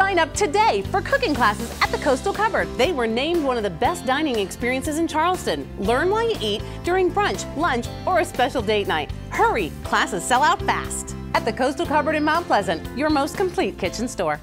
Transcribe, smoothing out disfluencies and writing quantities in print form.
Sign up today for cooking classes at the Coastal Cupboard. They were named one of the best dining experiences in Charleston. Learn while you eat during brunch, lunch, or a special date night. Hurry, classes sell out fast. At the Coastal Cupboard in Mount Pleasant, your most complete kitchen store.